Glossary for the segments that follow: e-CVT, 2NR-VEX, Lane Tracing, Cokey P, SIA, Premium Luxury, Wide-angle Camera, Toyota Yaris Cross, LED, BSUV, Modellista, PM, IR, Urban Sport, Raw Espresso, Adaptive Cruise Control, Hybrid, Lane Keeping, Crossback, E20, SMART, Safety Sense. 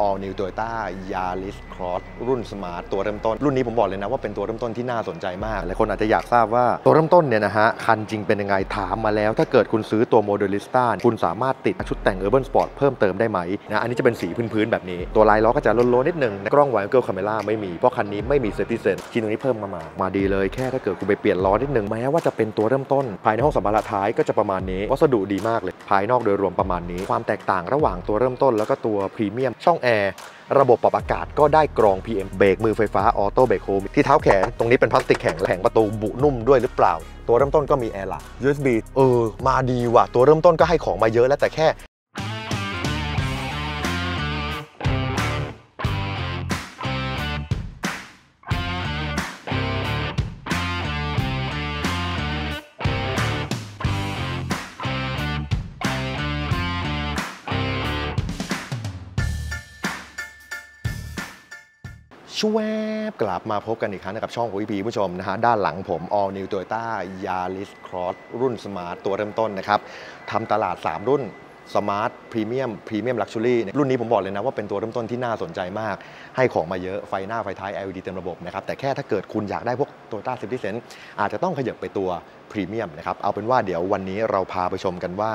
All New Toyota Yaris Cross รุ่น SMART ตัวเริ่มต้นรุ่นนี้ผมบอกเลยนะว่าเป็นตัวเริ่มต้นที่น่าสนใจมากหลายคนอาจจะอยากทราบว่าตัวเริ่มต้นเนี่ยนะฮะคันจริงเป็นยังไงถามมาแล้วถ้าเกิดคุณซื้อตัว Modellista คุณสามารถติดชุดแต่ง Urban Sport เพิ่มเติมได้ไหมนะอันนี้จะเป็นสีพื้นๆแบบนี้ตัวลายล้อก็จะโลนๆนิดนึงกล้อง Wide-angle Camera ไม่มีเพราะคันนี้ไม่มี Safety Sense ชิ้นตรงนี้เพิ่มมาดีเลยแค่ถ้าเกิดคุณไปเปลี่ยนล้อนิดนึงแม้ว่าจะเป็นตัวเริ่มต้นภายในห้องสัมภาระท้ายก็จะประมาณนี้วัสดุดีมากเลยภายนอกโดยรวมประมาณนี้ความแตกต่างระหว่างตัวเริ่มต้นแล้วก็ตัว Premium ช่องแอร์ระบบปรับอากาศก็ได้กรอง PM เบรกมือไฟฟ้าออโต้เบรกโฮมที่เท้าแขนตรงนี้เป็นพลาสติกแข็งแข็งประตูบุนุ่มด้วยหรือเปล่าตัวเริ่มต้นก็มีแอร์หลัก USB มาดีว่ะตัวเริ่มต้นก็ให้ของมาเยอะแล้วแต่แค่ช่วยกลับมาพบกันอีกครั้งกับช่องCokey Pผู้ชมนะฮะด้านหลังผม All New Toyota Yaris Cross รุ่น Smart ตัวเริ่มต้นนะครับทำตลาด3รุ่น Smart Premium Luxury รุ่นนี้ผมบอกเลยนะว่าเป็นตัวเริ่มต้นที่น่าสนใจมากให้ของมาเยอะไฟหน้าไฟท้าย LED เต็มระบบนะครับแต่แค่ถ้าเกิดคุณอยากได้พวก Toyota Safety Sense อาจจะต้องขยับไปตัวPremium นะครับเอาเป็นว่าเดี๋ยววันนี้เราพาไปชมกันว่า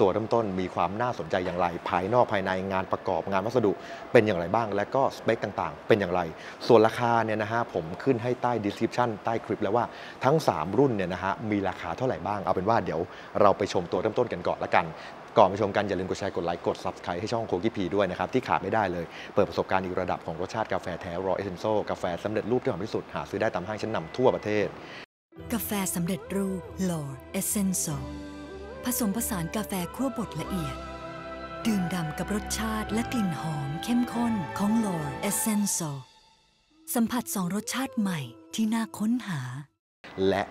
ตัวเริ่มต้นมีความน่าสนใจอย่างไรภายนอกภายในงานประกอบงานวัสดุเป็นอย่างไรบ้างและก็สเปคต่างๆเป็นอย่างไรส่วนราคาเนี่ยนะฮะผมขึ้นให้ใต้ description ใต้คลิปแล้วว่าทั้ง3รุ่นเนี่ยนะฮะมีราคาเท่าไหร่บ้างเอาเป็นว่าเดี๋ยวเราไปชมตัวเริ่มต้นกันก่อนละกันก่อนไปชมกันอย่าลืมกดแชร์กดไลค์กด Subscribe ให้ช่องCokey Pด้วยนะครับที่ขาดไม่ได้เลยเปิดประสบการณ์อีกระดับของรสชาติกาแฟแท้ Raw Espresso กาแฟสำเร็จรูปที่หอมที่สุดหาซื้อได้ตามห้างชั้นนำทั่วประเทศกาแฟสำเร็จรูป Raw Espresso ผสมผสานกาแฟคั่วบดละเอียดดื่มด่ำกับรสชาติและกลิ่นหอมเข้มข้นของ Raw Espresso สัมผัส2รสชาติใหม่ที่น่าค้นหาและ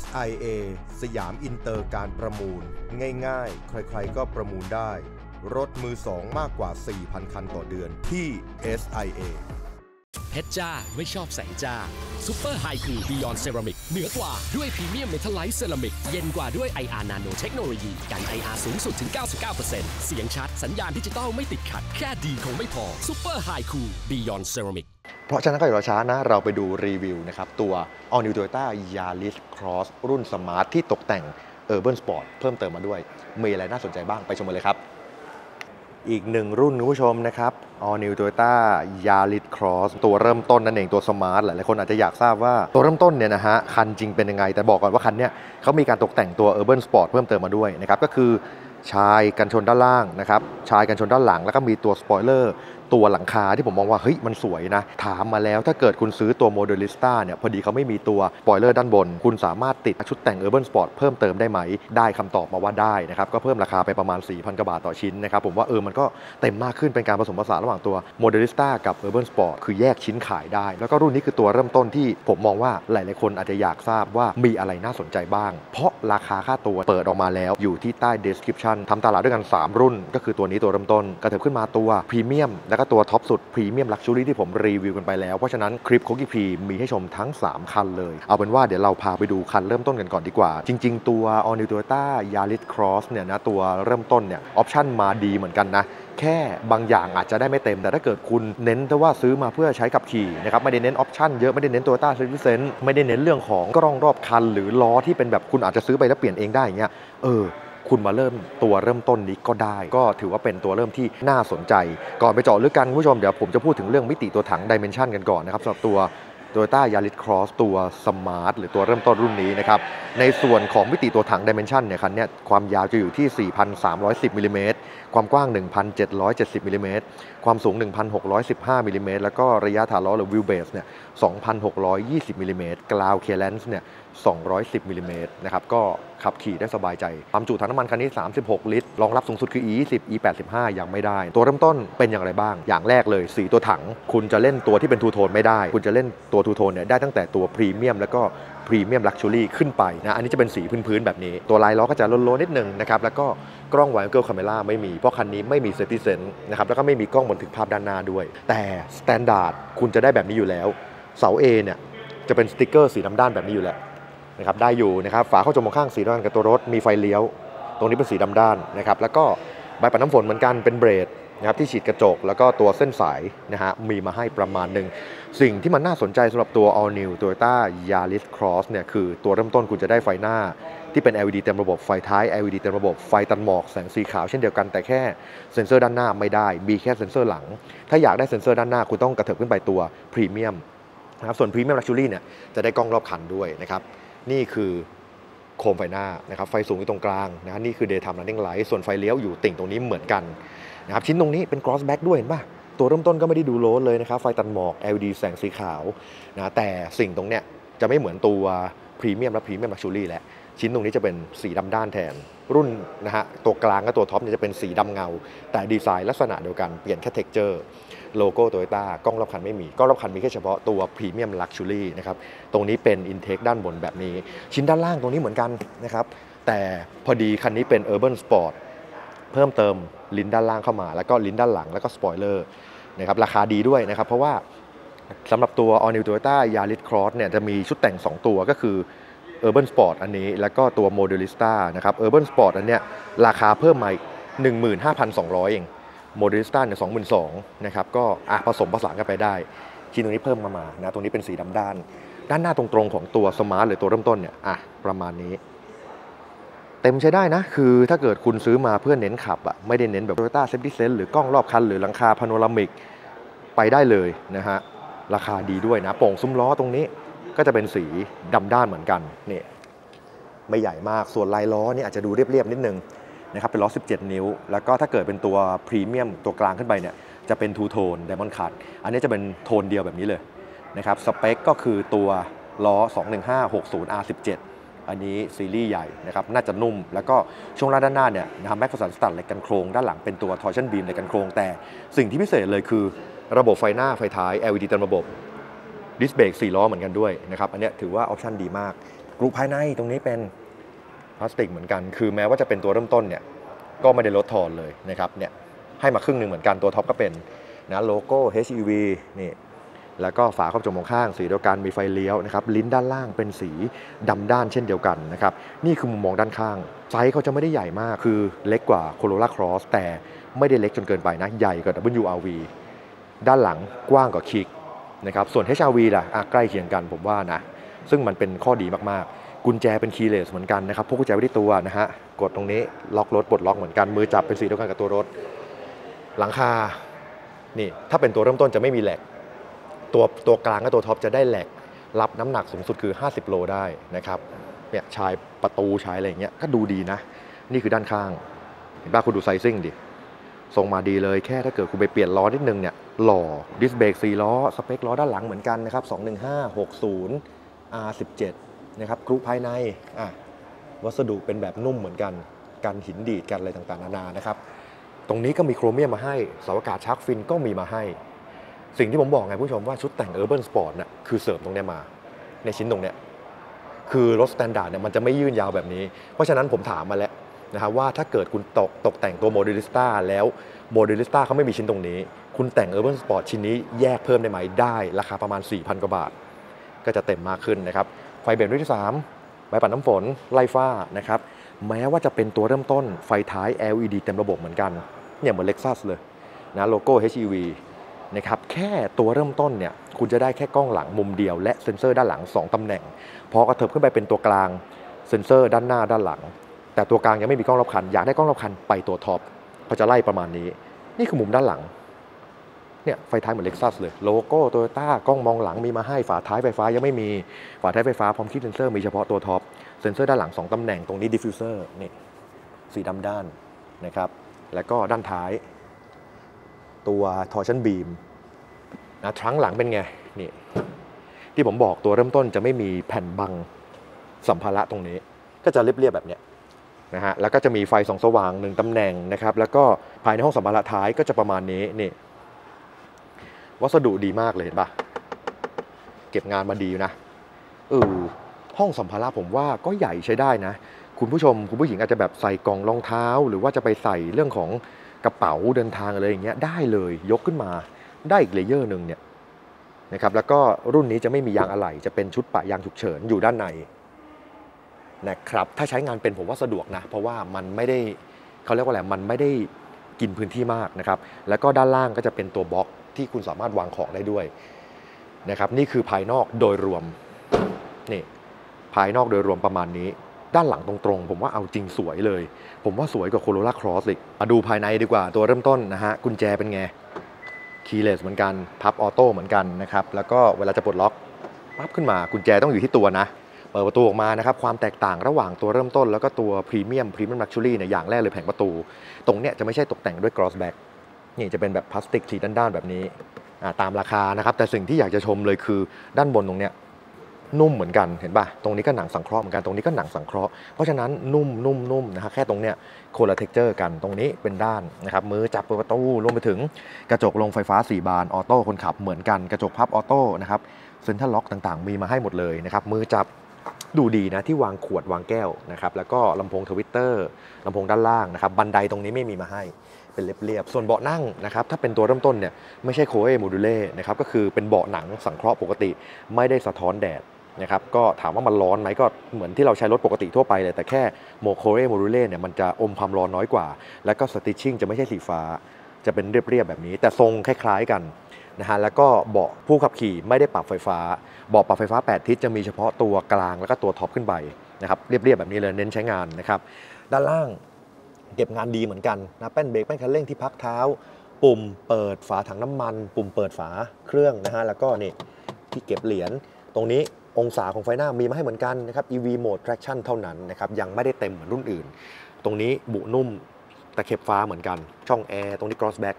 SIA สยามอินเตอร์การประมูลง่ายๆใครๆก็ประมูลได้รถมือสองมากกว่า 4,000 คันต่อเดือนที่ SIAเพชรจ้าไม่ชอบแสงจ้าซุปเปอร์ไฮคูลบียอนเซรามิกเหนือกว่าด้วยพรีเมียมเมทัลไลท์เซรามิกเย็นกว่าด้วย IR นาโนเทคโนโลยีกัน IR สูงสุดถึง 99% เสียงชัดสัญญาณดิจิตอลไม่ติดขัดแค่ดีคงไม่พอซุปเปอร์ไฮคูลบียอนเซรามิกเพราะฉะนั้นก็อย่ารอช้านะเราไปดูรีวิวนะครับตัว All New Toyota Yaris Cross รุ่น Smart ที่ตกแต่ง Urban Sport เพิ่มเติมมาด้วยมีอะไรน่าสนใจบ้างไปชมกันเลยครับอีกหนึ่งรุ่นคุณผู้ชมนะครับ All New Toyota Yaris Cross ตัวเริ่มต้นนั่นเองตัว Smart หลายคนอาจจะอยากทราบว่าตัวเริ่มต้นเนี่ยนะฮะคันจริงเป็นยังไงแต่บอกก่อนว่าคันเนี้ยเขามีการตกแต่งตัว Urban Sport เพิ่มเติมมาด้วยนะครับก็คือชายกันชนด้านล่างนะครับชายกันชนด้านหลังแล้วก็มีตัวสปอยเลอร์ตัวหลังคาที่ผมมองว่าเฮ้ยมันสวยนะถามมาแล้วถ้าเกิดคุณซื้อตัว Modellista เนี่ยพอดีเขาไม่มีตัวสปอยเลอร์ด้านบนคุณสามารถติดชุดแต่ง Urban Sport เพิ่มเติมได้ไหมได้คำตอบมาว่าได้นะครับก็เพิ่มราคาไปประมาณ 4,000 กว่าบาทต่อชิ้นนะครับผมว่ามันก็เต็มมากขึ้นเป็นการผสมผสานระหว่างตัว Modellista กับ Urban Sport คือแยกชิ้นขายได้แล้วก็รุ่นนี้คือตัวเริ่มต้นที่ผมมองว่าหลายๆคนอาจจะอยากทราบว่ามีอะไรน่าสนใจบ้างเพราะราคาค่าตัวเปิดออกมาแล้วอยู่ที่ใต้ description ทำตลาดด้วยกัน3รุ่นก็คือตัวนี้ตัวเริ่มต้นกระเถิบขึ้นมาตัว Premiumแล้วก็ตัวท็อปสุด Premium Luxury ที่ผมรีวิวกันไปแล้วเพราะฉะนั้นคลิปCokey Pมีให้ชมทั้ง3คันเลยเอาเป็นว่าเดี๋ยวเราพาไปดูคันเริ่มต้นกันก่อนดีกว่าจริงๆตัว All New Toyota Yaris Cross เนี่ยนะตัวเริ่มต้นเนี่ยออปชั่นมาดีเหมือนกันนะแค่บางอย่างอาจจะได้ไม่เต็มแต่ถ้าเกิดคุณเน้นแต่ว่าซื้อมาเพื่อใช้ขับขี่นะครับไม่ได้เน้นออปชั่นเยอะไม่ได้เน้น Toyota Safety Sense ไม่ได้เน้นเรื่องของกล้องรอบคันหรือล้อที่เป็นแบบคุณอาจจะซื้อไปแล้วเปลี่ยนเองได้อย่างเงี้ยคุณมาเริ่มตัวเริ่มต้นนี้ก็ได้ก็ถือว่าเป็นตัวเริ่มที่น่าสนใจก่อนไปเจาะลึกกันคุณผู้ชมเดี๋ยวผมจะพูดถึงเรื่องมิติตัวถัง Dimension กันก่อนนะครับสำหรับตัว Toyota Yaris Cross ตัว Smart หรือตัวเริ่มต้นรุ่นนี้นะครับในส่วนของมิติตัวถัง Dimension เนี่ยคันนี้ความยาวจะอยู่ที่ 4,310 มิลลิเมตรความกว้าง 1,770 มิลลิเมตรความสูง 1,615 มิลลิเมตรแล้วก็ระยะฐานล้อหรือ wheel base เนี่ย 2,620 มิลลิเมตรกราว clearance เนี่ย210 มิลลิเมตรนะครับก็ขับขี่ได้สบายใจความจุถังน้ำมันคันนี้36ลิตรรองรับสูงสุดคือ E20 E85 ยังไม่ได้ตัวเริ่มต้นเป็นอย่างไรบ้างอย่างแรกเลยสีตัวถังคุณจะเล่นตัวที่เป็นทูโทนไม่ได้คุณจะเล่นตัวทูโทนเนี่ยได้ตั้งแต่ตัวพรีเมียมแล้วก็พรีเมียมลักชัวรี่ขึ้นไปนะอันนี้จะเป็นสีพื้นๆแบบนี้ตัวลายล้อก็จะโลนๆนิดนึงนะครับแล้วก็กล้อง Wide-angle Camera ไม่มีเพราะคันนี้ไม่มี Safety Sense นะครับแล้วก็ไม่มีกล้องบันทึกภาพด้านหน้าด้วยแต่สแตนดาร์ดคุณจะได้แบบนี้อยู่แล้วเสา A เนี่ยจะเป็นสติ๊กเกอร์สีดำด้านแบบนี้อยู่แล้วนะครับได้อยู่นะครับฝาเข้าจมข้างสีด้านกับตัวรถมีไฟเลี้ยวตรงนี้เป็นสีดำด้านนะครับแล้วก็ใบปัดน้ำฝนเหมือนกันเป็นเบรด นะครับที่ฉีดกระจกแล้วก็ตัวเส้นสายนะฮะมีมาให้ประมาณหนึ่งสิ่งที่มันน่าสนใจสำหรับตัว All New Toyota Yaris Cross เนี่ยคือตัวเริ่มต้นคุณจะได้ไฟหน้าที่เป็น LED เต็มระบบไฟท้าย LED เต็มระบบไฟตัดหมอกแสงสีขาวเช่นเดียวกันแต่แค่เซ็นเซอร์ด้านหน้าไม่ได้มีแค่เซ็นเซอร์หลังถ้าอยากได้เซ็นเซอร์ด้านหน้าคุณต้องกระเถิบขึ้นไปตัว Premium นะครับส่วน Premium Luxury เนี่ยจะได้กล้องรอบคันด้วยนะครับนี่คือโคมไฟหน้านะครับไฟสูงอยู่ตรงกลางนะนี่คือ Daytime Running Light ส่วนไฟเลี้ยวอยู่ติ่งตรงนี้เหมือนกันนะครับชิ้นตรงนี้เป็น Cross Back ด้วยเห็นป่ะตัวเริ่มต้นก็ไม่ได้ดูโลดเลยนะครับไฟตัดหมอก LED แสงสีขาวนะแต่สิ่งตรงเนี้ยจะไม่เหมือนตัว Premium และ Premium Luxury แหละชิ้นตรงนี้จะเป็นสีดำด้านแทนรุ่นนะฮะตัวกลางกับตัวท็อปเนี่ยจะเป็นสีดำเงาแต่ดีไซน์ลักษณะเดียวกันเปลี่ยนแค่เท็กเจอร์โลโก้โตโยต้ากล้องรอบคันไม่มีกล้องรอบคันมีแค่เฉพาะตัว Premium Luxury นะครับตรงนี้เป็นอินเทคด้านบนแบบนี้ชิ้นด้านล่างตรงนี้เหมือนกันนะครับแต่พอดีคันนี้เป็น Urban Sport เพิ่มเติมลิ้นด้านล่างเข้ามาแล้วก็ลิ้นด้านหลังแล้วก็สปอยเลอร์นะครับราคาดีด้วยนะครับเพราะว่าสำหรับตัว All New Toyota Yaris Cross เนี่ยจะมีชุดแต่ง2ตัวก็คือUrban Sport อันนี้แล้วก็ตัว Modellista นะครับ Urban Sport อันเนี้ยราคาเพิ่มมาอีก 15,200 เอง Modellista เนี่ย 22,000 นะครับก็ผสมผสานกันไปได้ชิ้นตรงนี้เพิ่มมานะตรงนี้เป็นสีดำด้านหน้าตรงๆของตัว Smart หรือตัวเริ่มต้นเนี่ยประมาณนี้เต็มใช้ได้นะคือถ้าเกิดคุณซื้อมาเพื่อเน้นขับไม่ได้เน้นแบบ Toyota Safety Sense หรือกล้องรอบคันหรือหลังคาพาโนรามิกไปได้เลยนะฮะราคาดีด้วยนะโป่งซุ้มล้อตรงนี้ก็จะเป็นสีดำด้านเหมือนกันนี่ไม่ใหญ่มากส่วนลายล้อนี่อาจจะดูเรียบๆนิดนึงนะครับเป็นล้อ17 นิ้วแล้วก็ถ้าเกิดเป็นตัวพรีเมียมตัวกลางขึ้นไปเนี่ยจะเป็นทูโทนไดมอนด์คัทอันนี้จะเป็นโทนเดียวแบบนี้เลยนะครับสเปคก็คือตัวล้อ 215/60R17 อันนี้ซีรีส์ใหญ่นะครับน่าจะนุ่มแล้วก็ช่วงล่างด้านหน้าเนี่ยนะครับแม็กฟาสันสตัดเหล็กกันโครงด้านหลังเป็นตัวทอร์ชันบีมเหล็กกันโครงแต่สิ่งที่พิเศษเลยคือระบบไฟหน้าไฟท้าย LED เต็มระบบดิสเบรก4 ล้อเหมือนกันด้วยนะครับอันนี้ถือว่าออปชันดีมากกรุ๊ปภายในตรงนี้เป็นพลาสติกเหมือนกันคือแม้ว่าจะเป็นตัวเริ่มต้นเนี่ยก็ไม่ได้ลดทอนเลยนะครับเนี่ยให้มาครึ่งหนึ่งเหมือนกันตัวท็อปก็เป็นนะโลโก้ HEV นี่แล้วก็ฝาครอบจมองข้างสีเดียวกันมีไฟเลี้ยวนะครับลิ้นด้านล่างเป็นสีดำด้านเช่นเดียวกันนะครับนี่คือมุมมองด้านข้างไซส์เขาจะไม่ได้ใหญ่มากคือเล็กกว่า Corolla Cross แต่ไม่ได้เล็กจนเกินไปนะใหญ่กว่า WRV ด้านหลังกว้างกว่าคิกนะครับส่วน HRV ล่ะใกล้เคียงกันผมว่านะซึ่งมันเป็นข้อดีมากๆกุญแจเป็นคีย์เลสเหมือนกันนะครับพกกุญแจไว้ที่ตัวนะฮะกดตรงนี้ล็อกรถปลดล็อกเหมือนกันมือจับเป็นสีเดียวกันกับตัวรถหลังคานี่ถ้าเป็นตัวเริ่มต้นจะไม่มีแหลกตัวกลางกับตัวท็อปจะได้แหลกรับน้ำหนักสูงสุดคือ50 โลได้นะครับเนี่ยชายประตูชายอะไรอย่างเงี้ยก็ดูดีนะนี่คือด้านข้างเห็นป่ะคุณดูไซซิ่งดิทรงมาดีเลยแค่ถ้าเกิดคุณไปเปลี่ยนล้อนิดนึงเนี่ยหล่อดิสเบรก4 ล้อสเปคล้อด้านหลังเหมือนกันนะครับ 215/60R17 นะครับกรุ๊ปภายในวัสดุเป็นแบบนุ่มเหมือนกันกันหินดีดกันอะไรต่างๆนานานะครับตรงนี้ก็มีโครเมียมมาให้เสาอากาศชาร์กฟินก็มีมาให้สิ่งที่ผมบอกไงผู้ชมว่าชุดแต่ง Urban Sport น่ะคือเสริมตรงนี้มาในชิ้นตรงเนี้ยคือรถสแตนดาร์ดเนี่ยมันจะไม่ยื่นยาวแบบนี้เพราะฉะนั้นผมถามมาแล้วนะครับว่าถ้าเกิดคุณตกแต่งตัว Modellista แล้ว Modellista เขาไม่มีชิ้นตรงนี้คุณแต่ง Urban Sport ชิ้นนี้แยกเพิ่มได้ไหมได้ราคาประมาณ 4,000 กว่าบาทก็จะเต็มมากขึ้นนะครับไฟเบรกรุ่นที่3ใบปัดน้ำฝนไล่ฟ้านะครับแม้ว่าจะเป็นตัวเริ่มต้นไฟท้าย LED เต็มระบบเหมือนกันเนี่ยเหมือน Lexus เลยนะโลโก้ HEV นะครับแค่ตัวเริ่มต้นเนี่ยคุณจะได้แค่กล้องหลังมุมเดียวและเซ็นเซอร์ด้านหลัง2ตำแหน่งพอกระเถิบขึ้นไปเป็นตัวกลางเซ็นเซอร์ด้านหน้าด้านหลังแต่ตัวกลางยังไม่มีกล้องรอบคันอยากได้กล้องรอบคันไปตัวท็อปเขาจะไล่ประมาณนี้นี่คือมุมด้านหลังเนี่ยไฟท้ายเหมือน Lexus เลยโลโก้โตโยต้ากล้องมองหลังมีมาให้ฝาท้ายไฟฟ้ายังไม่มีฝาท้ายไฟฟ้าพร้อมคีบเซนเซอร์มีเฉพาะตัวท็อปเซนเซอร์ด้านหลัง2ตำแหน่งตรงนี้ดิฟฟิวเซอร์นี่สีดำด้านนะครับแล้วก็ด้านท้ายตัวทอร์ชันบีมนะทรั้งหลังเป็นไงนี่ที่ผมบอกตัวเริ่มต้นจะไม่มีแผ่นบังสัมภาระตรงนี้ก็จะเรียบๆแบบเนี้ยนะฮะแล้วก็จะมีไฟส่องสว่าง1ตำแหน่งนะครับแล้วก็ภายในห้องสัมภาระท้ายก็จะประมาณนี้นี่วัสดุดีมากเลยเห็นปะเก็บงานมาดีนะห้องสัมภาระผมว่าก็ใหญ่ใช้ได้นะคุณผู้ชมคุณผู้หญิงอาจจะแบบใส่กล่องรองเท้าหรือว่าจะไปใส่เรื่องของกระเป๋าเดินทางอะไรอย่างเงี้ยได้เลยยกขึ้นมาได้อีกเลเยอร์หนึ่งเนี่ยนะครับแล้วก็รุ่นนี้จะไม่มียางอะไหล่จะเป็นชุดปะยางฉุกเฉินอยู่ด้านในนะครับถ้าใช้งานเป็นผมว่าสะดวกนะเพราะว่ามันไม่ได้เขาเรียกว่าอะไรมันไม่ได้ กินพื้นที่มากนะครับแล้วก็ด้านล่างก็จะเป็นตัวบล็อกที่คุณสามารถวางของได้ด้วยนะครับนี่คือภายนอกโดยรวมนี่ภายนอกโดยรวมประมาณนี้ด้านหลังตรงๆผมว่าเอาจริงสวยเลยผมว่าสวยกว่า Corolla Cross อีกมาดูภายในดีกว่าตัวเริ่มต้นนะฮะกุญแจเป็นไงคีย์เลสเหมือนกันพับออโต้เหมือนกันนะครับแล้วก็เวลาจะปลดล็อกปั๊บขึ้นมากุญแจต้องอยู่ที่ตัวนะเปิดประตูออกมานะครับความแตกต่างระหว่างตัวเริ่มต้นแล้วก็ตัว Premium Luxury เนี่ยอย่างแรกเลยแผงประตูตรงเนี้ยจะไม่ใช่ตกแต่งด้วย Crossback นี่จะเป็นแบบพลาสติกสีด้านๆแบบนี้ตามราคานะครับแต่สิ่งที่อยากจะชมเลยคือด้านบนตรงเนี้ยนุ่มเหมือนกันเห็นป่ะตรงนี้ก็หนังสังเคราะห์เหมือนกันตรงนี้ก็หนังสังเคราะห์เพราะฉะนั้นนุ่มนะฮะแค่ตรงเนี้ยคนละเท็กเจอร์กันตรงนี้เป็นด้านนะครับมือจับเปิดประตูรวมไปถึงกระจกลงไฟฟ้า4 บานออโต้คนขับเหมือนกันกระจกพับออโต้นะครับเซ็นทรัลล็อกต่างๆมีมาให้หมดเลยนะครับมือจับดูดีนะที่วางขวดวางแก้วนะครับแล้วก็ลำโพงทวิตเตอร์ลำโพงด้านล่างนะครับบันไดตรงนี้ไม่มีมาให้เป็นเรียบๆส่วนเบาะนั่งนะครับถ้าเป็นตัวเริ่มต้นเนี่ยไม่ใช่โคเอโมดูเล่นะครับก็คือเป็นเบาะหนังสังเคราะห์ปกติไม่ได้สะท้อนแดดนะครับก็ถามว่ามันร้อนไหมก็เหมือนที่เราใช้รถปกติทั่วไปเลยแต่แค่โมโคเรโมดูเล่เนี่ยมันจะอมความร้อนน้อยกว่าแล้วก็สติชชิ่งจะไม่ใช่สีฟ้าจะเป็นเรียบๆแบบนี้แต่ทรงคล้ายๆกันนะฮะแล้วก็เบาะผู้ขับขี่ไม่ได้ปรับไฟฟ้าเบาะปรับไฟฟ้า8 ทิศจะมีเฉพาะตัวกลางแล้วก็ตัวท็อปขึ้นไปนะครับเรียบๆแบบนี้เลยเน้นใช้งานนะครับด้านล่างเก็บงานดีเหมือนกันนะแป้นเบรกแป้นคันเร่งที่พักเท้าปุ่มเปิดฝาถังน้ำมันปุ่มเปิดฝาเครื่องนะฮะแล้วก็นี่ที่เก็บเหรียญตรงนี้องศาของไฟหน้ามีมาให้เหมือนกันนะครับ EV Mode Traction เท่านั้นนะครับยังไม่ได้เต็มเหมือนรุ่นอื่นตรงนี้บุนุ่มตะเข็บฟ้าเหมือนกันช่องแอร์ตรงนี้ Crossback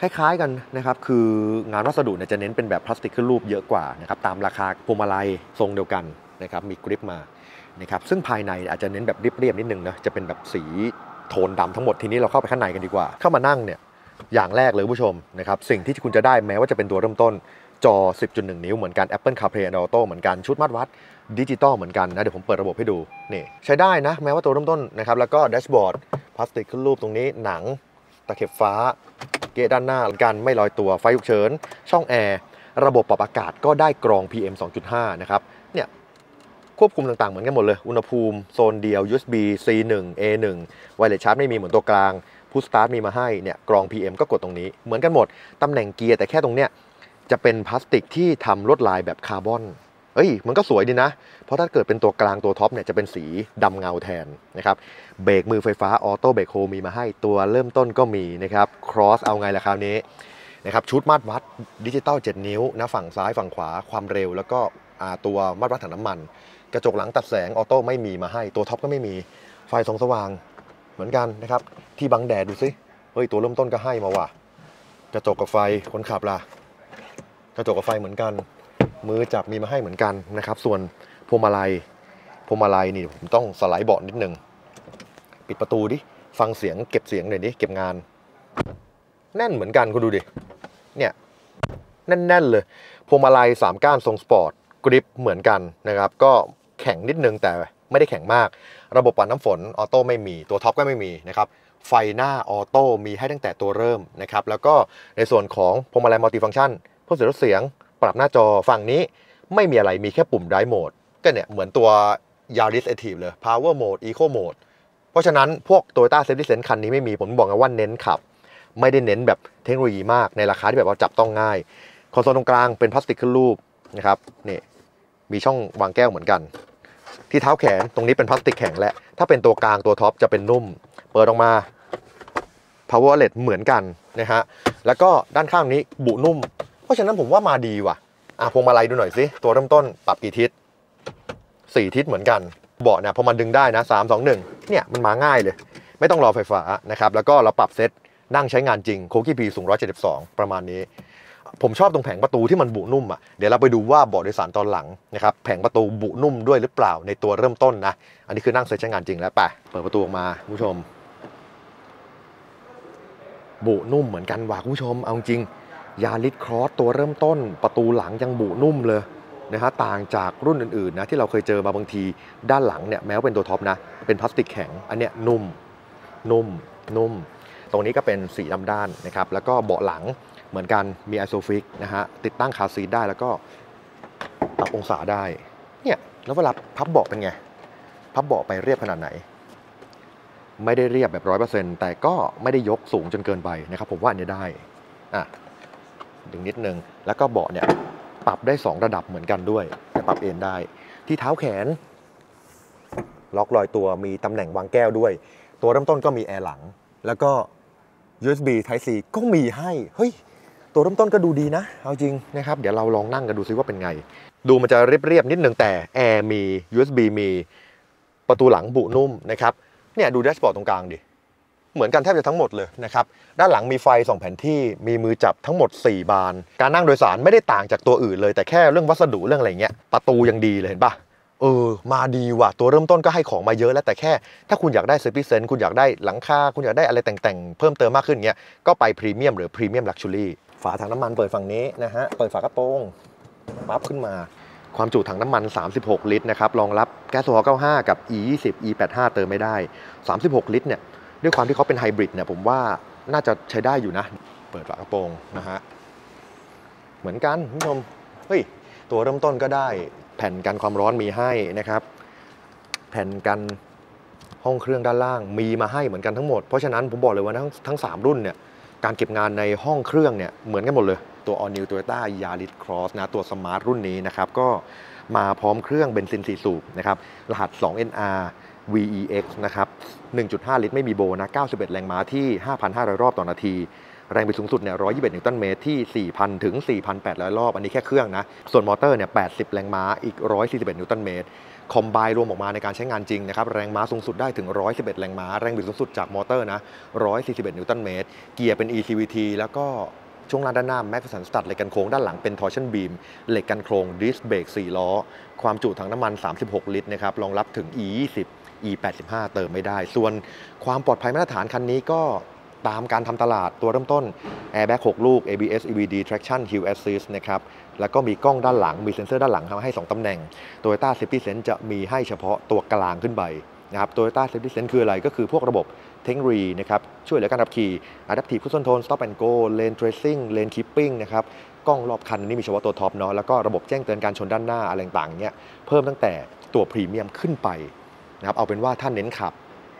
คล้ายๆกันนะครับคืองานวัสดุเนี่ยจะเน้นเป็นแบบพลาสติกขึ้นรูปเยอะกว่านะครับตามราคาพวงมาลัยทรงเดียวกันนะครับมีกริปมานะครับซึ่งภายในอาจจะเน้นแบบเรียบๆนิดนึงนะจะเป็นแบบสีโทนดำทั้งหมดทีนี้เราเข้าไปข้างในกันดีกว่าเข้ามานั่งเนี่ยอย่างแรกเลยผู้ชมนะครับสิ่งที่คุณจะได้แม้ว่าจะเป็นตัวเริ่มต้นจอ 10.1 นิ้วเหมือนกัน Apple CarPlay and Auto เหมือนกันชุดมาตรวัดดิจิตอลเหมือนกันนะเดี๋ยวผมเปิดระบบให้ดูนี่ใช้ได้นะแม้ว่าตัวเริ่มต้นนะครับแล้วก็แดชบอร์ดพลาสติกขึ้นรูปตรงนี้หนังตะเข็บฟ้าเกด้านหน้ากันไม่ลอยตัวไฟฉุกเฉินช่องแอร์ระบบปรับอากาศก็ได้กรอง PM 2.5 นะครับเนี่ยควบคุมต่างๆเหมือนกันหมดเลยอุณหภูมิโซนเดียว USB C1 A1 ไวเลสชาร์จไม่มีเหมือนตัวกลางพุชสตาร์ทมีมาให้เนี่ยกรอง PM ก็กดตรงนี้เหมือนกันหมดตำแหน่งเกียร์แต่แค่ตรงเนี้ยจะเป็นพลาสติกที่ทำลวดลายแบบคาร์บอนเอ้ยมันก็สวยดีนะเพราะถ้าเกิดเป็นตัวกลางตัวท็อปเนี่ยจะเป็นสีดำเงาแทนนะครับเบรกมือไฟฟ้าออโต้เบรกโฮมีมาให้ตัวเริ่มต้นก็มีนะครับครอสเอาไงล่ะคราวนี้นะครับชุดมาตรวัดดิจิตอล7 นิ้วนะฝั่งซ้ายฝั่งขวาความเร็วแล้วก็ตัวมาตรวัดถังน้ำมันกระจกหลังตัดแสงออโต้ไม่มีมาให้ตัวท็อปก็ไม่มีไฟส่องสว่างเหมือนกันนะครับที่บังแดดดูสิเฮ้ยตัวเริ่มต้นก็ให้มาว่ะกระจกกับไฟคนขับล่ะกระจกกับไฟเหมือนกันมือจับมีมาให้เหมือนกันนะครับส่วนพวงมาลัยนี่ผมต้องสไลด์เบาะนิดนึงปิดประตูดิฟังเสียงเก็บเสียงหน่อยดิเก็บงานแน่นเหมือนกันคุณดูดิเนี่ยแน่นๆเลยพวงมาลัย3ก้านทรงสปอร์ตกริปเหมือนกันนะครับก็แข็งนิดนึงแต่ไม่ได้แข็งมากระบบปัดน้ำฝนออโต้ไม่มีตัวท็อปก็ไม่มีนะครับไฟหน้าออโต้มีให้ตั้งแต่ตัวเริ่มนะครับแล้วก็ในส่วนของพวงมาลัยมัลติฟังก์ชันเพิ่มเสียงลดเสียงปรับหน้าจอฝั่งนี้ไม่มีอะไรมีแค่ปุ่ม Drive Mode ก็เนี่ยเหมือนตัว Yaris Active เลย Power Mode Eco Mode เพราะฉะนั้นพวก Toyota Safety Sense คันนี้ไม่มีผมบอกกันว่าเน้นขับไม่ได้เน้นแบบเทคโนโลยีมากในราคาที่แบบว่าจับต้องง่ายคอนโซลตรงกลางเป็นพลาสติกขึ้นรูปนะครับนี่มีช่องวางแก้วเหมือนกันที่เท้าแขนตรงนี้เป็นพลาสติกแข็งและถ้าเป็นตัวกลางตัวท็อปจะเป็นนุ่มเปิดออกมา Power Outlet เหมือนกันนะฮะแล้วก็ด้านข้างนี้บุนุ่มเพราะฉะนั้นผมว่ามาดีว่ะพวงมาลัยดูหน่อยสิตัวเริ่มต้นปรับกี่ทิศ4 ทิศเหมือนกันเบาะเนี่ยพอมันดึงได้นะ3 2 1เนี่ยมันมาง่ายเลยไม่ต้องรอไฟฟ้านะครับแล้วก็เราปรับเซตนั่งใช้งานจริง Cokey P สูง172ประมาณนี้ผมชอบตรงแผงประตูที่มันบุนุ่มเดี๋ยวเราไปดูว่าเบาะโดยสารตอนหลังนะครับแผงประตูบุนุ่มด้วยหรือเปล่าในตัวเริ่มต้นนะอันนี้คือนั่งเซตใช้งานจริงแล้วไปเปิดประตูออกมาผู้ชมบุนุ่มเหมือนกันว่ะผู้ชมเอาจริงYaris Cross ตัวเริ่มต้นประตูหลังยังบุนุ่มเลยนะฮะต่างจากรุ่นอื่นๆนะที่เราเคยเจอมาบางทีด้านหลังเนี่ยแม้ว่าเป็นตัวท็อปนะเป็นพลาสติกแข็งอันเนี้ยนุ่มตรงนี้ก็เป็นสีดำด้านนะครับแล้วก็เบาะหลังเหมือนกันมีไอโซฟิกนะฮะติดตั้งคาร์ซีทได้แล้วก็ปรับองศาได้เนี่ยแล้วเวลาพับเบาะเป็นไงพับเบาะไปเรียบขนาดไหน ไม่ได้เรียบแบบ 100% แต่ก็ไม่ได้ยกสูงจนเกินไปนะครับผมว่าอันนี้ได้ดึงนิดนึงแล้วก็เบาะเนี่ยปรับได้2ระดับเหมือนกันด้วยจะปรับเอนได้ที่เท้าแขนล็อกลอยตัวมีตำแหน่งวางแก้วด้วยตัวเริ่มต้นก็มีแอร์หลังแล้วก็ USB Type C ก็มีให้เฮ้ยตัวเริ่มต้นก็ดูดีนะเอาจริงนะครับเดี๋ยวเราลองนั่งกันดูซิว่าเป็นไงดูมันจะเรียบๆนิดนึงแต่แอร์มี USB มีประตูหลังบุนุ่มนะครับเนี่ยดูแดชบอร์ดตรงกลางดิเหมือนกันแทบจะทั้งหมดเลยนะครับด้านหลังมีไฟ2แผนที่มีมือจับทั้งหมด4บานการนั่งโดยสารไม่ได้ต่างจากตัวอื่นเลยแต่แค่เรื่องวัสดุเรื่องอะไรเงี้ยประตูยังดีเลยเห็นปะมาดีว่ะตัวเริ่มต้นก็ให้ของมาเยอะแล้วแต่แค่ถ้าคุณอยากได้เซอร์วิสเซนต์คุณอยากได้หลังคาคุณอยากได้อะไรแต่งๆเพิ่มเติมมากขึ้นเงี้ยก็ไปพรีเมียมหรือพรีเมียมลักชัวรี่ฝาถังน้ำมันเปิดฝั่งนี้นะฮะเปิดฝากระโปรงปั๊บขึ้นมาความจุถังน้ำมัน36ลิตรนะครับรองรับแก๊สโซฮอล95กับ E20 E85 เติมไม่ได้36ลิตรเนี่ยด้วยความที่เขาเป็นไฮบริดเนี่ยผมว่าน่าจะใช้ได้อยู่นะเปิดฝากระโปรงนะฮะเหมือนกันคุณผู้ชมเฮ้ยตัวเริ่มต้นก็ได้แผ่นกันความร้อนมีให้นะครับแผ่นกันห้องเครื่องด้านล่างมีมาให้เหมือนกันทั้งหมดเพราะฉะนั้นผมบอกเลยว่าทั้ง3รุ่นเนี่ยการเก็บงานในห้องเครื่องเนี่ยเหมือนกันหมดเลยตัว All New Toyota Yaris Cross นะตัว SMART รุ่นนี้นะครับก็มาพร้อมเครื่องเบนซิน4สูบนะครับรหัส 2NR-VEX นะครับ 1.5 ลิตรไม่มีโบนะ91แรงม้าที่ 5,500 รอบต่อนาทีแรงบิดสูงสุดเนี่ย121นิวตันเมตรที่4,000ถึง 4,800 รอบอันนี้แค่เครื่องนะส่วนมอเตอร์เนี่ย80แรงม้าอีก141นิวตันเมตรคอมไบรวมออกมาในการใช้งานจริงนะครับแรงม้าสูงสุดได้ถึง111แรงม้าแรงบิดสูงสุดจากมอเตอร์นะ141นิวตันเมตรเกียร์เป็น e-CVT แล้วก็ช่วงล่างด้านหน้าแม็กซ์สันสตัดเหล็กกันโค้งด้านหลังเป็นทอร์ชันบีมเหล็กกันโค้งดิสเบรก4ล้อความจุถังน้ำมัน36ลิตรนะครับรองรับถึง e20 e85 เติมไม่ได้ส่วนความปลอดภัยมาตรฐานคันนี้ก็ตามการทำตลาดตัวเริ่มต้น Airbag 6 ลูก ABS EBD Traction Hill Assist นะครับแล้วก็มีกล้องด้านหลังมีเซ็นเซอร์ด้านหลังให้2ตำแหน่ง Toyota Safety Sense จะมีให้เฉพาะตัวกลางขึ้นไปนะครับ Toyota Safety Sense คืออะไรก็คือพวกระบบเทคโนโลยีนะครับช่วยเหลือการขับขี่ Adaptive Cruise Control Stop and Go Lane Tracing Lane Keeping นะครับกล้องรอบคันนี้มีเฉพาะตัวท็อปเนาะแล้วก็ระบบแจ้งเตือนการชนด้านหน้าอะไรต่างๆเนี้ยเพิ่มตั้งแต่ตัวพรีเมียมขึ้นไปนะครับเอาเป็นว่าถ้าเน้นขับ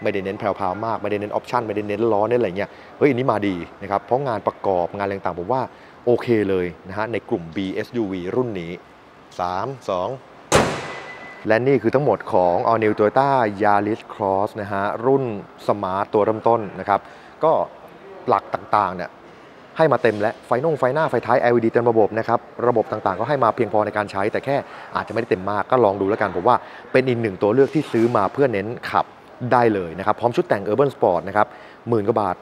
ไม่ได้เน้นแพรวๆมากไม่ได้เน้นออปชั่นไม่ได้เน้นล้อเน้นอะไรเงี้ยเฮ้ยอันนี้มาดีนะครับเพราะงานประกอบงานอะไรต่างผมว่าโอเคเลยนะฮะในกลุ่ม BSUV รุ่นนี้3 2และนี่คือทั้งหมดของ All New Toyota Yaris Cross นะฮะรุ่น Smart ตัวเริ่มต้นนะครับก็หลักต่างๆเนี่ยให้มาเต็มและไฟหน้าไฟท้าย LED เต็มระบบนะครับระบบต่างๆก็ให้มาเพียงพอในการใช้แต่แค่อาจจะไม่ได้เต็มมากก็ลองดูแล้วกันผมว่าเป็นอีกหนึ่งตัวเลือกที่ซื้อมาเพื่อเน้นขับได้เลยนะครับพร้อมชุดแต่ง Urban Sport นะครับ10,000 กว่าบาท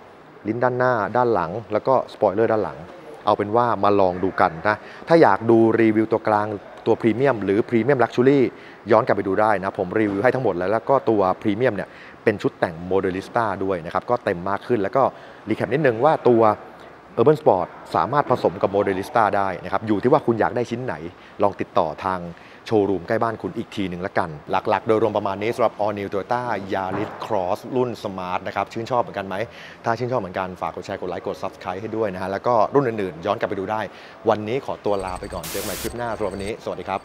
ลิ้นด้านหน้าด้านหลังแล้วก็สปอยเลอร์ด้านหลังเอาเป็นว่ามาลองดูกันนะถ้าอยากดูรีวิวตัวกลางตัวพรีเมียมหรือพรีเมียมลักชัวรี่ย้อนกลับไปดูได้นะผมรีวิวให้ทั้งหมดแล้วก็ตัวพรีเมียมเนี่ยเป็นชุดแต่ง Modellista ด้วยนะครับก็เต็มมากขึ้นแล้วก็รีแคปนิดนึงว่าตัว Urban Sport สามารถผสมกับ Modellista ได้นะครับอยู่ที่ว่าคุณอยากได้ชิ้นไหนลองติดต่อทางโชว์รูมใกล้บ้านคุณอีกทีหนึ่งละกันหลักๆโดยรวมประมาณนี้สำหรับ All New Toyota Yaris Cross รุ่น Smart นะครับชื่นชอบเหมือนกันไหมถ้าชื่นชอบเหมือนกันฝากกดแชร์กดไลค์กด Subscribe ให้ด้วยนะฮะแล้วก็รุ่นอื่นๆย้อนกลับไปดูได้วันนี้ขอตัวลาไปก่อนเจอกันใหม่คลิปหน้าสำหรับวันนี้สวัสดีครับ